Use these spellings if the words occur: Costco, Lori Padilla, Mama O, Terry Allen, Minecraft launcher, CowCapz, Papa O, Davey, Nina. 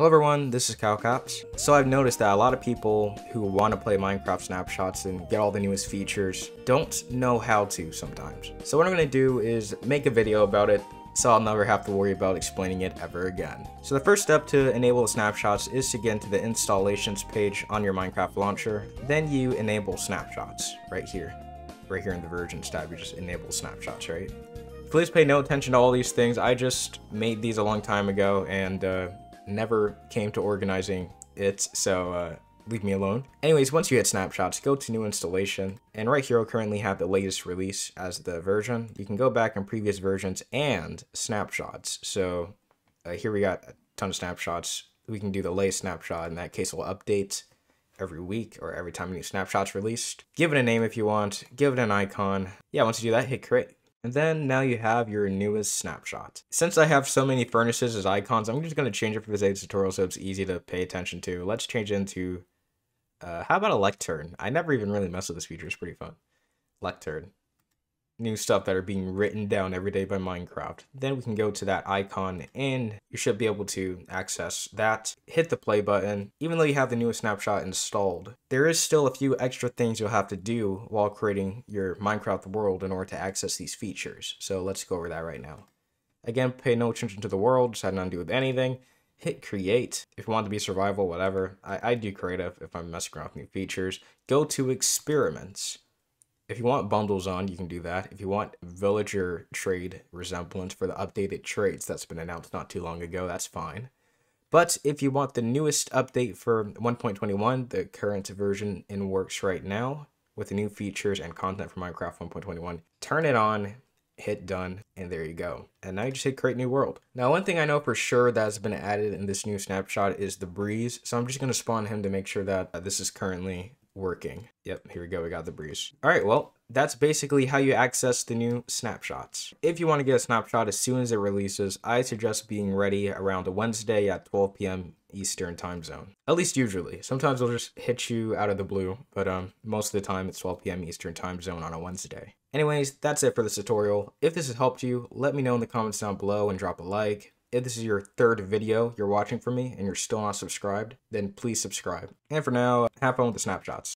Hello everyone, this is CowCapz. So I've noticed that a lot of people who want to play Minecraft snapshots and get all the newest features don't know how to sometimes. So what I'm going to do is make a video about it, so I'll never have to worry about explaining it ever again. So the first step to enable snapshots is to get into the installations page on your Minecraft launcher. Then you enable snapshots right here. Right here in the versions tab, you just enable snapshots, right? Please pay no attention to all these things. I just made these a long time ago and never came to organizing it, so leave me alone. Anyways, once you hit snapshots, go to new installation, and right here I'll currently have the latest release as the version. You can go back on previous versions and snapshots. So here we got a ton of snapshots. We can do the latest snapshot. In that case, it'll update every week or every time a new snapshot's released. Give it a name if you want, give it an icon. Yeah, once you do that, hit create. And then now you have your newest snapshot. Since I have so many furnaces as icons, I'm just going to change it for today's tutorial so it's easy to pay attention to. Let's change it into, how about a lectern? I never even really messed with this feature, it's pretty fun. Lectern. New stuff that are being written down every day by Minecraft. Then we can go to that icon and you should be able to access that. Hit the play button. Even though you have the newest snapshot installed, there is still a few extra things you'll have to do while creating your Minecraft world in order to access these features. So let's go over that right now. Again, pay no attention to the world, just had nothing to do with anything. Hit create if you want to be survival, whatever. I do creative if I'm messing around with new features. Go to experiments. If you want bundles on, you can do that. If you want villager trade resemblance for the updated trades that's been announced not too long ago, that's fine. But if you want the newest update for 1.21, the current version in works right now with the new features and content for Minecraft 1.21, turn it on, hit done, and there you go. And now you just hit create new world. Now, one thing I know for sure that's been added in this new snapshot is the breeze. So I'm just going to spawn him to make sure that this is currently working. Yep, here we go, we got the breeze. All right, well, that's basically how you access the new snapshots. If you want to get a snapshot as soon as it releases, I suggest being ready around a Wednesday at 12 p.m. Eastern time zone. At least usually. Sometimes it'll just hit you out of the blue, but most of the time it's 12 p.m. Eastern time zone on a Wednesday. Anyways, that's it for this tutorial. If this has helped you, let me know in the comments down below and drop a like. If this is your third video you're watching from me and you're still not subscribed, then please subscribe. And for now, have fun with the snapshots.